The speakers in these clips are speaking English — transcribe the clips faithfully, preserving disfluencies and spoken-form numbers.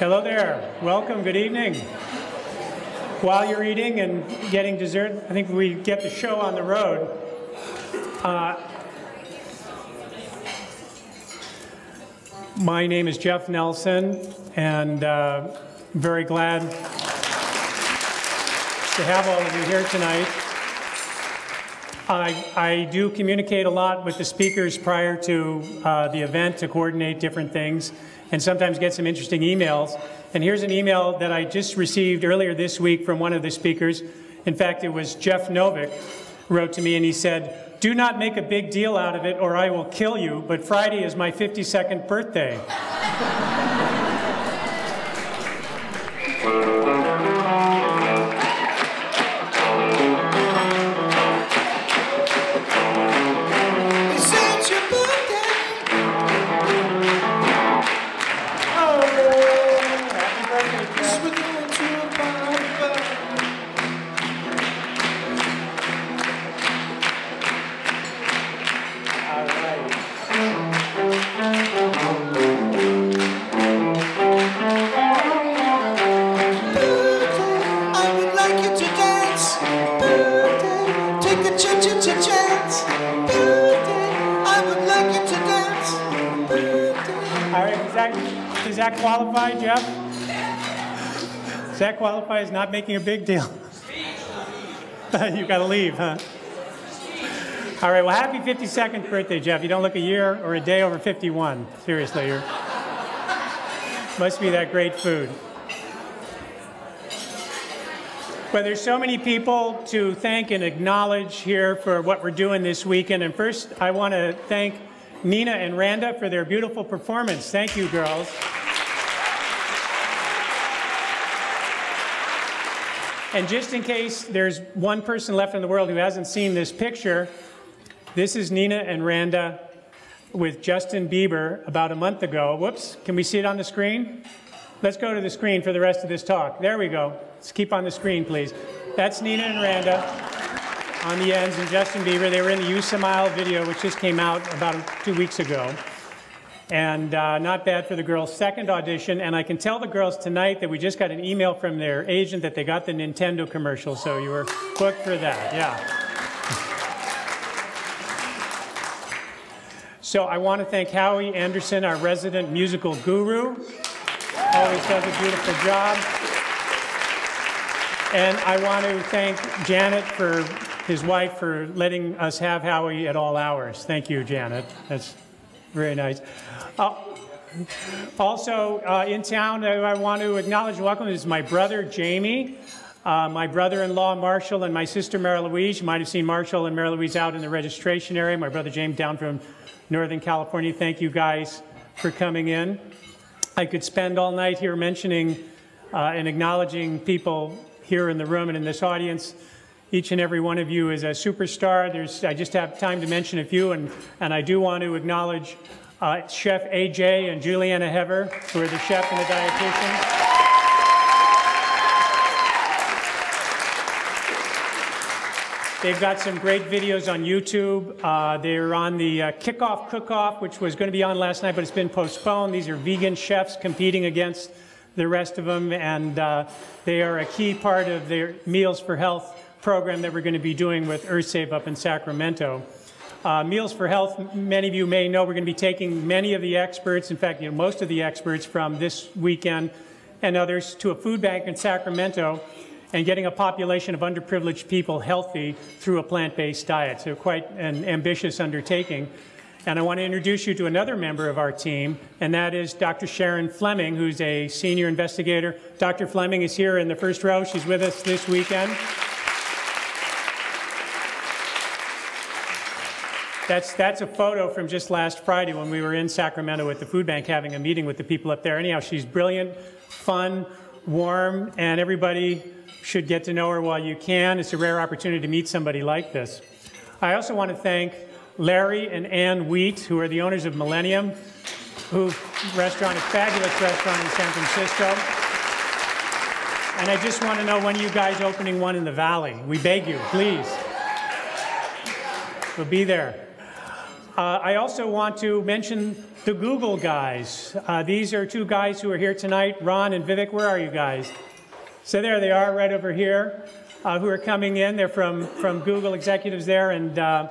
Hello there. Welcome. Good evening. While you're eating and getting dessert, I think we get the show on the road. Uh, my name is Jeff Nelson, and uh, I'm very glad to have all of you here tonight. I, I do communicate a lot with the speakers prior to uh, the event to coordinate different things, and sometimes get some interesting emails. And here's an email that I just received earlier this week from one of the speakers. In fact, it was Jeff Novick wrote to me, and he said, "Do not make a big deal out of it or I will kill you, but Friday is my fifty-second birthday." Qualify, Jeff? Does that qualify as not making a big deal? You gotta leave, huh? All right, well, happy fifty-second birthday, Jeff. You don't look a year or a day over fifty-one. Seriously, you must be that great food. Well, there's so many people to thank and acknowledge here for what we're doing this weekend. And first, I want to thank Nina and Randa for their beautiful performance. Thank you, girls. And just in case there's one person left in the world who hasn't seen this picture, this is Nina and Randa with Justin Bieber about a month ago. Whoops, can we see it on the screen? Let's go to the screen for the rest of this talk. There we go. Let's keep on the screen, please. That's Nina and Randa on the ends and Justin Bieber. They were in the You Smile video, which just came out about two weeks ago. And uh, not bad for the girls' second audition. And I can tell the girls tonight that we just got an email from their agent that they got the Nintendo commercial, so you were booked for that, yeah. So I want to thank Howie Anderson, our resident musical guru. Always does a beautiful job. And I want to thank Janet, for his wife, for letting us have Howie at all hours. Thank you, Janet. That's very nice. Uh, also uh, in town, I want to acknowledge and welcome is my brother Jamie, uh, my brother-in-law Marshall, and my sister Mary Louise. You might have seen Marshall and Mary Louise out in the registration area. My brother James down from Northern California. Thank you guys for coming in. I could spend all night here mentioning uh, and acknowledging people here in the room and in this audience. Each and every one of you is a superstar. There's, I just have time to mention a few, and, and I do want to acknowledge uh, Chef A J and Juliana Hever, who are the chef and the dietitian. They've got some great videos on YouTube. Uh, they're on the uh, Kickoff Cookoff, which was going to be on last night, but it's been postponed. These are vegan chefs competing against the rest of them, and uh, they are a key part of their Meals for Health program that we're going to be doing with EarthSave up in Sacramento. Uh, Meals for Health, many of you may know, we're going to be taking many of the experts, in fact, you know, most of the experts from this weekend and others, to a food bank in Sacramento and getting a population of underprivileged people healthy through a plant-based diet. So quite an ambitious undertaking. And I want to introduce you to another member of our team, and that is Doctor Sharon Fleming, who's a senior investigator. Doctor Fleming is here in the first row. She's with us this weekend. That's, that's a photo from just last Friday when we were in Sacramento at the food bank having a meeting with the people up there. Anyhow, she's brilliant, fun, warm, and everybody should get to know her while you can. It's a rare opportunity to meet somebody like this. I also want to thank Larry and Ann Wheat, who are the owners of Millennium, whose restaurant is a fabulous restaurant in San Francisco. And I just want to know when you guys are opening one in the Valley. We beg you, please. We'll be there. Uh, I also want to mention the Google guys. Uh, these are two guys who are here tonight, Ron and Vivek. Where are you guys? So there they are, right over here, uh, who are coming in. They're from, from Google, executives there, and uh,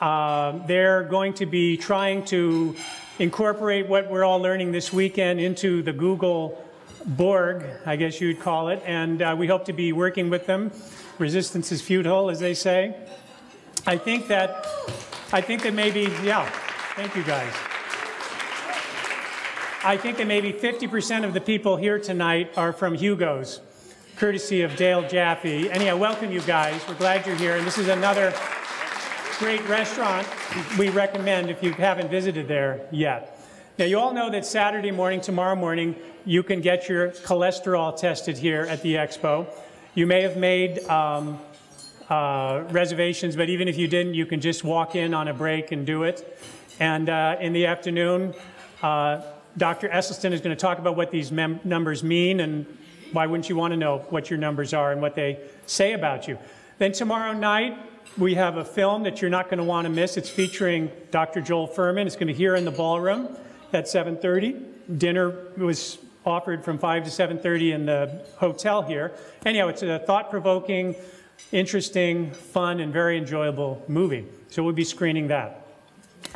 uh, they're going to be trying to incorporate what we're all learning this weekend into the Google Borg, I guess you'd call it, and uh, we hope to be working with them. Resistance is futile, as they say. I think that, I think that maybe, yeah, thank you guys. I think that maybe fifty percent of the people here tonight are from Hugo's, courtesy of Dale Jaffe. And yeah, welcome you guys. We're glad you're here. And this is another great restaurant we recommend if you haven't visited there yet. Now, you all know that Saturday morning, tomorrow morning, you can get your cholesterol tested here at the expo. You may have made um, uh, reservations, but even if you didn't, you can just walk in on a break and do it. And uh, in the afternoon, uh, Doctor Esselstyn is going to talk about what these mem numbers mean and why wouldn't you want to know what your numbers are and what they say about you. Then tomorrow night, we have a film that you're not going to want to miss. It's featuring Doctor Joel Fuhrman. It's going to be here in the ballroom at seven thirty. Dinner was offered from five to seven thirty in the hotel here. Anyhow, it's a thought-provoking, interesting, fun, and very enjoyable movie. So we'll be screening that.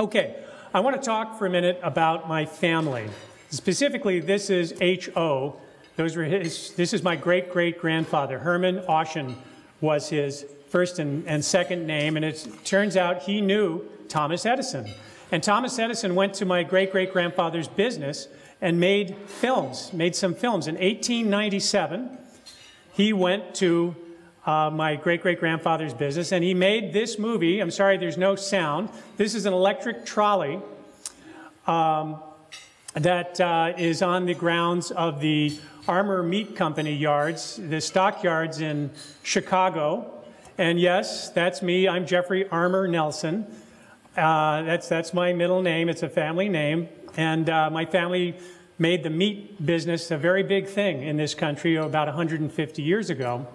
Okay, I want to talk for a minute about my family. Specifically, this is H O. Those were his, this is my great-great-grandfather. Herman Oshin was his first and, and second name, and it turns out he knew Thomas Edison. And Thomas Edison went to my great-great-grandfather's business and made films, made some films. In eighteen ninety-seven, he went to uh, my great-great-grandfather's business, and he made this movie. I'm sorry, there's no sound. This is an electric trolley um, that uh, is on the grounds of the Armour Meat Company yards, the stockyards in Chicago. And yes, that's me. I'm Jeffrey Armour Nelson. Uh, that's, that's my middle name. It's a family name. And uh, my family made the meat business a very big thing in this country about one hundred fifty years ago.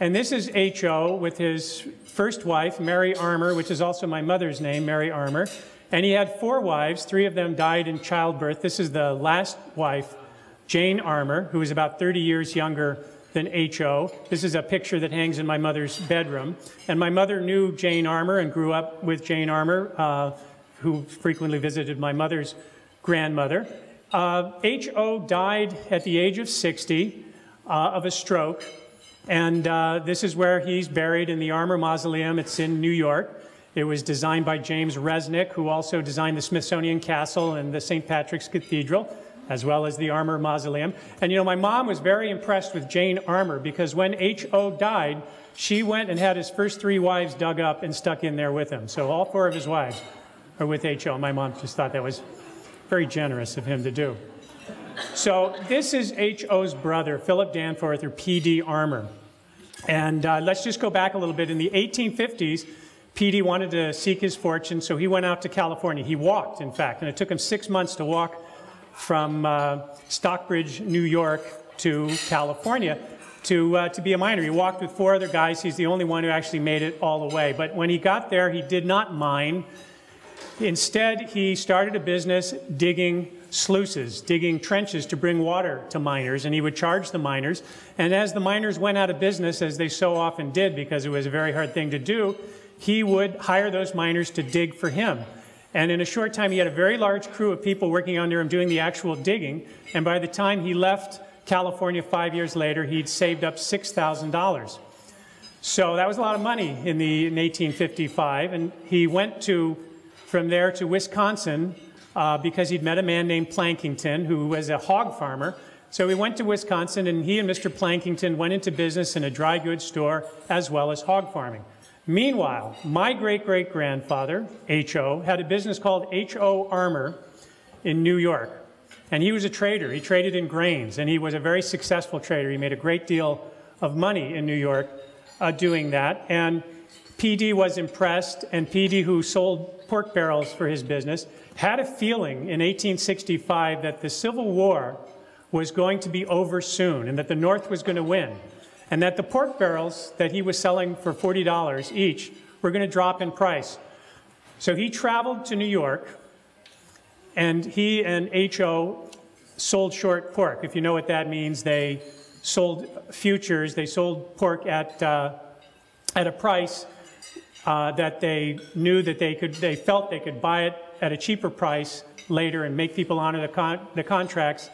And this is H O with his first wife, Mary Armour, which is also my mother's name, Mary Armour. And he had four wives. Three of them died in childbirth. This is the last wife, Jane Armour, who is about thirty years younger than H O. This is a picture that hangs in my mother's bedroom. And my mother knew Jane Armour and grew up with Jane Armour, uh, who frequently visited my mother's grandmother. Uh, H O died at the age of sixty uh, of a stroke, and uh, this is where he's buried in the Armour Mausoleum. It's in New York. It was designed by James Resnick, who also designed the Smithsonian Castle and the Saint Patrick's Cathedral, as well as the Armour Mausoleum. And you know, my mom was very impressed with Jane Armour because when H O died, she went and had his first three wives dug up and stuck in there with him. So all four of his wives or with H O. My mom just thought that was very generous of him to do. So this is H O's brother, Philip Danforth, or P D Armour. And uh, let's just go back a little bit. In the eighteen fifties, P D wanted to seek his fortune, so he went out to California. He walked, in fact, and it took him six months to walk from uh, Stockbridge, New York, to California to, uh, to be a miner. He walked with four other guys. He's the only one who actually made it all the way. But when he got there, he did not mine. Instead, he started a business digging sluices, digging trenches to bring water to miners, and he would charge the miners. And as the miners went out of business, as they so often did because it was a very hard thing to do, he would hire those miners to dig for him. And in a short time, he had a very large crew of people working under him doing the actual digging. And by the time he left California five years later, he'd saved up six thousand dollars. So that was a lot of money in, the, in eighteen fifty-five, and he went to from there to Wisconsin uh, because he'd met a man named Plankington who was a hog farmer. So he went to Wisconsin, and he and Mister Plankington went into business in a dry goods store as well as hog farming. Meanwhile, my great-great-grandfather, H O, had a business called H O Armour in New York, and he was a trader. He traded in grains, and he was a very successful trader. He made a great deal of money in New York uh, doing that, and P D was impressed, and P D, who sold pork barrels for his business, had a feeling in eighteen sixty-five that the Civil War was going to be over soon and that the North was going to win, and that the pork barrels that he was selling for forty dollars each were going to drop in price. So he traveled to New York And he and H O sold short pork. If you know what that means, they sold futures. They sold pork at, uh, at a price uh, that they knew that they could, they felt they could buy it at a cheaper price later and make people honor the, con the contracts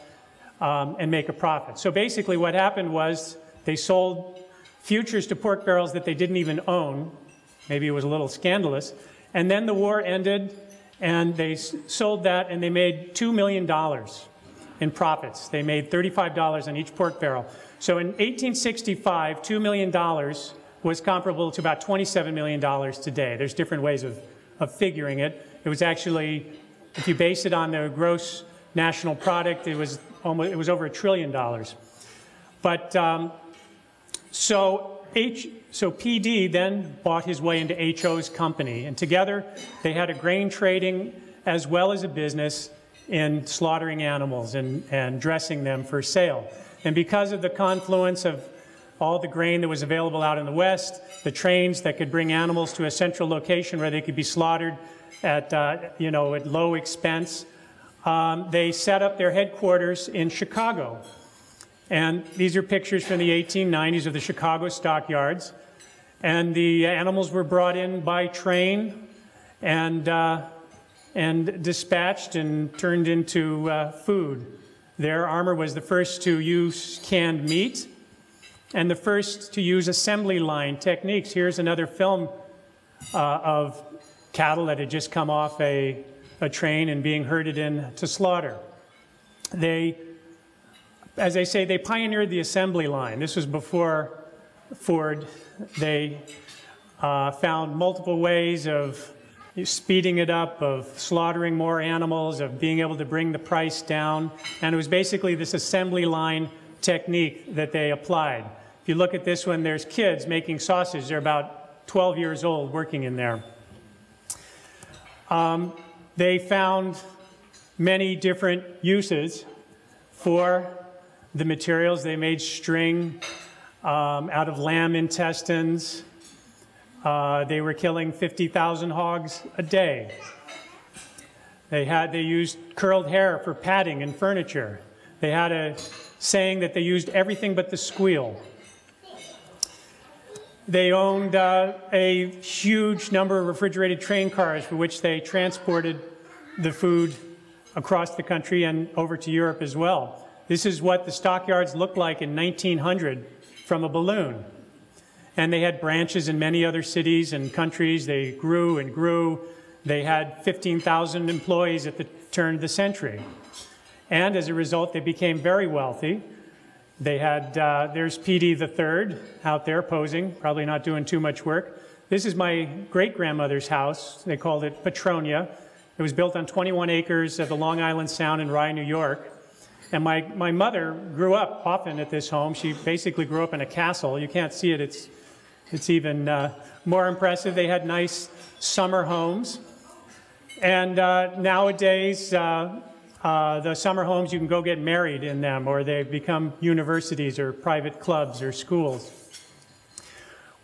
um, and make a profit. So basically what happened was they sold futures to pork barrels that they didn't even own. Maybe it was a little scandalous. And then the war ended, and they sold that, and they made two million dollars in profits. They made thirty-five dollars on each pork barrel. So in eighteen sixty-five, two million dollars was comparable to about twenty-seven million dollars today. There's different ways of, of figuring it. It was actually, if you base it on the gross national product, it was, almost, it was over a trillion dollars. But um, so H, so P D then bought his way into H O's company, and together they had a grain trading as well as a business in slaughtering animals and, and dressing them for sale. And because of the confluence of all the grain that was available out in the West, the trains that could bring animals to a central location where they could be slaughtered at, uh, you know, at low expense, um, they set up their headquarters in Chicago. And these are pictures from the eighteen nineties of the Chicago stockyards. And the animals were brought in by train and, uh, and dispatched and turned into uh, food. Their Armour was the first to use canned meat and the first to use assembly line techniques. Here's another film uh, of cattle that had just come off a, a train and being herded in to slaughter. They, as I say, they pioneered the assembly line. This was before Ford. They uh, found multiple ways of speeding it up, of slaughtering more animals, of being able to bring the price down. And it was basically this assembly line technique that they applied. If you look at this one, there's kids making sausage. They're about twelve years old working in there. Um, they found many different uses for the materials. They made string um, out of lamb intestines. Uh, they were killing fifty thousand hogs a day. They had, they used curled hair for padding and furniture. They had a saying that they used everything but the squeal. They owned uh, a huge number of refrigerated train cars for which they transported the food across the country and over to Europe as well. This is what the stockyards looked like in nineteen hundred from a balloon. And they had branches in many other cities and countries. They grew and grew. They had fifteen thousand employees at the turn of the century. And as a result, they became very wealthy. They had, uh, there's P D the third out there posing, probably not doing too much work. This is my great-grandmother's house. They called it Petronia. It was built on twenty-one acres of the Long Island Sound in Rye, New York. And my, my mother grew up often at this home. She basically grew up in a castle. You can't see it. It's, it's even uh, more impressive. They had nice summer homes. And uh, nowadays, uh, uh, the summer homes, you can go get married in them, or they've become universities or private clubs or schools.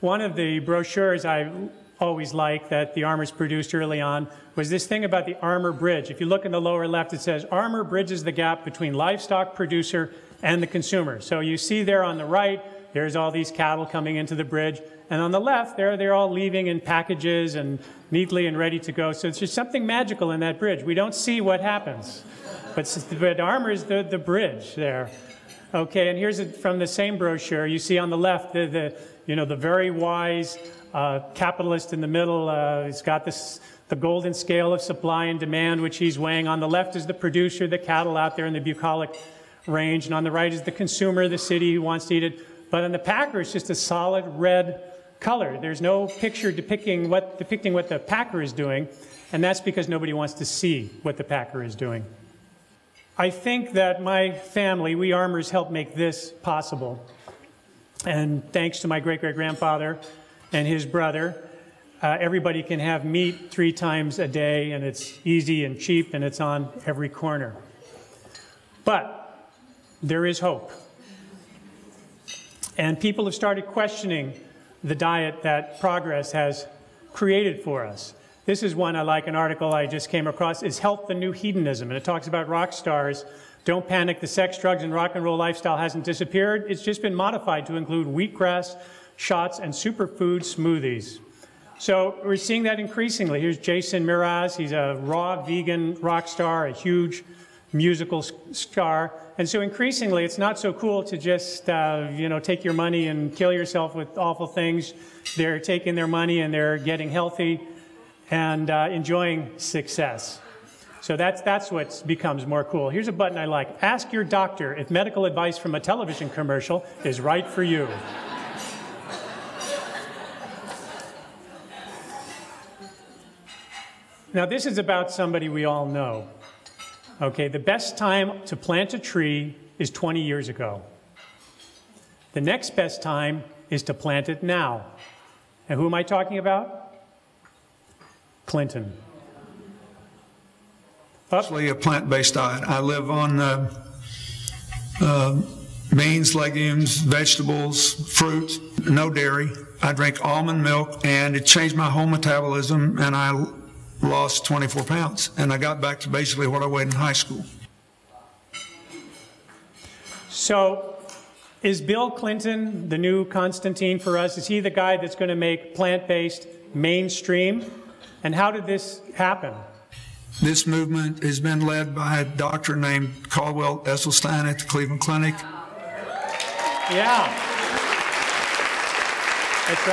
One of the brochures I always liked that the Armours produced early on was this thing about the Armour Bridge. If you look in the lower left, it says, Armour bridges the gap between livestock producer and the consumer. So you see there on the right, there's all these cattle coming into the bridge. And on the left, there they're all leaving in packages and neatly and ready to go. So it's just something magical in that bridge. We don't see what happens. But, but Armour is the, the bridge there. Okay, and here's a, from the same brochure. You see on the left, the, the, you know, the very wise uh, capitalist in the middle. Uh, he's got this... The golden scale of supply and demand, which he's weighing. On the left is the producer, the cattle out there in the bucolic range, and on the right is the consumer, the city who wants to eat it. But on the packer, it's just a solid red color. There's no picture depicting what, depicting what the packer is doing, and that's because nobody wants to see what the packer is doing. I think that my family, we Armours, helped make this possible. And thanks to my great-great-grandfather and his brother, Uh, everybody can have meat three times a day, and it's easy and cheap, and it's on every corner. But there is hope. And people have started questioning the diet that progress has created for us. This is one I like, an article I just came across, is Health the New Hedonism, and it talks about rock stars. Don't panic, the sex, drugs, and rock and roll lifestyle hasn't disappeared. It's just been modified to include wheatgrass shots and superfood smoothies. So we're seeing that increasingly. Here's Jason Mraz. He's a raw vegan rock star, a huge musical star. And so increasingly, it's not so cool to just uh, you know, take your money and kill yourself with awful things. They're taking their money and they're getting healthy and uh, enjoying success. So that's, that's what becomes more cool. Here's a button I like. Ask your doctor if medical advice from a television commercial is right for you. Now this is about somebody we all know. Okay, the best time to plant a tree is twenty years ago. The next best time is to plant it now. And who am I talking about? Clinton. Up. Actually a plant-based diet. I live on uh, uh, beans, legumes, vegetables, fruit, no dairy. I drink almond milk, and it changed my whole metabolism, and I lost twenty-four pounds, and I got back to basically what I weighed in high school. So is Bill Clinton the new Constantine for us? Is he the guy that's going to make plant-based mainstream? And how did this happen? This movement has been led by a doctor named Dale Esselstyn at the Cleveland Clinic. Yeah. That's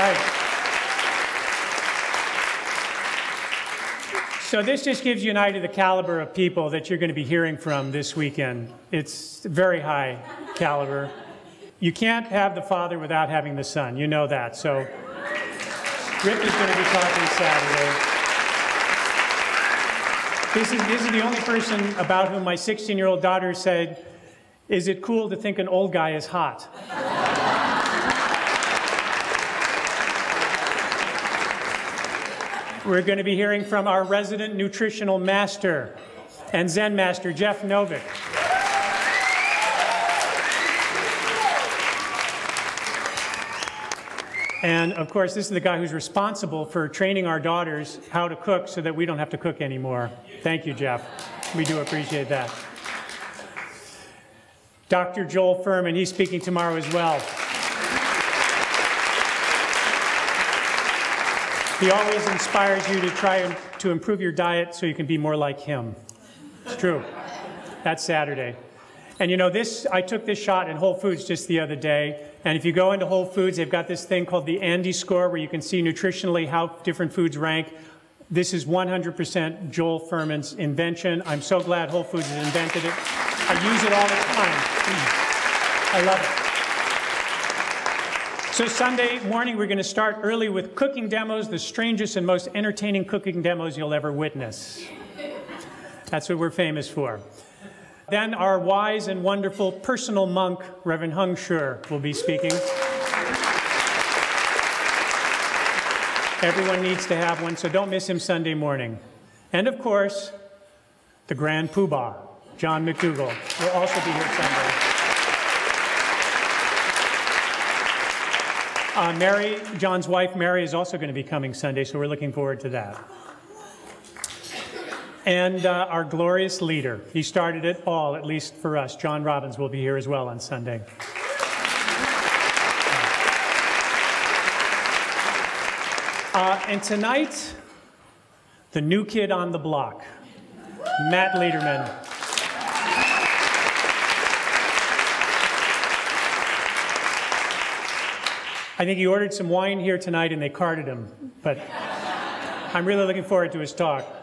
right. So this just gives you an idea of the caliber of people that you're going to be hearing from this weekend. It's very high caliber. You can't have the Father without having the Son. You know that. So Rip is going to be talking Saturday. This is, this is the only person about whom my sixteen-year-old daughter said, is it cool to think an old guy is hot? We're going to be hearing from our resident nutritional master and Zen master, Jeff Novick. And of course, this is the guy who's responsible for training our daughters how to cook so that we don't have to cook anymore. Thank you, Jeff. We do appreciate that. Doctor Joel Fuhrman, he's speaking tomorrow as well. He always inspires you to try to improve your diet so you can be more like him. It's true. That's Saturday. And you know, this, I took this shot at Whole Foods just the other day. And if you go into Whole Foods, they've got this thing called the Andy score, where you can see nutritionally how different foods rank. This is one hundred percent Joel Fuhrman's invention. I'm so glad Whole Foods has invented it. I use it all the time. I love it. So Sunday morning, we're going to start early with cooking demos, the strangest and most entertaining cooking demos you'll ever witness. That's what we're famous for. Then our wise and wonderful personal monk, Reverend Hung Shur, will be speaking. Everyone needs to have one, so don't miss him Sunday morning. And of course, the Grand Poobah, John McDougall, will also be here Sunday. Uh, Mary, John's wife Mary, is also going to be coming Sunday, so we're looking forward to that. And uh, our glorious leader, he started it all, at least for us, John Robbins, will be here as well on Sunday. Uh, and tonight, the new kid on the block, Matt Lederman. I think he ordered some wine here tonight and they carded him, but I'm really looking forward to his talk.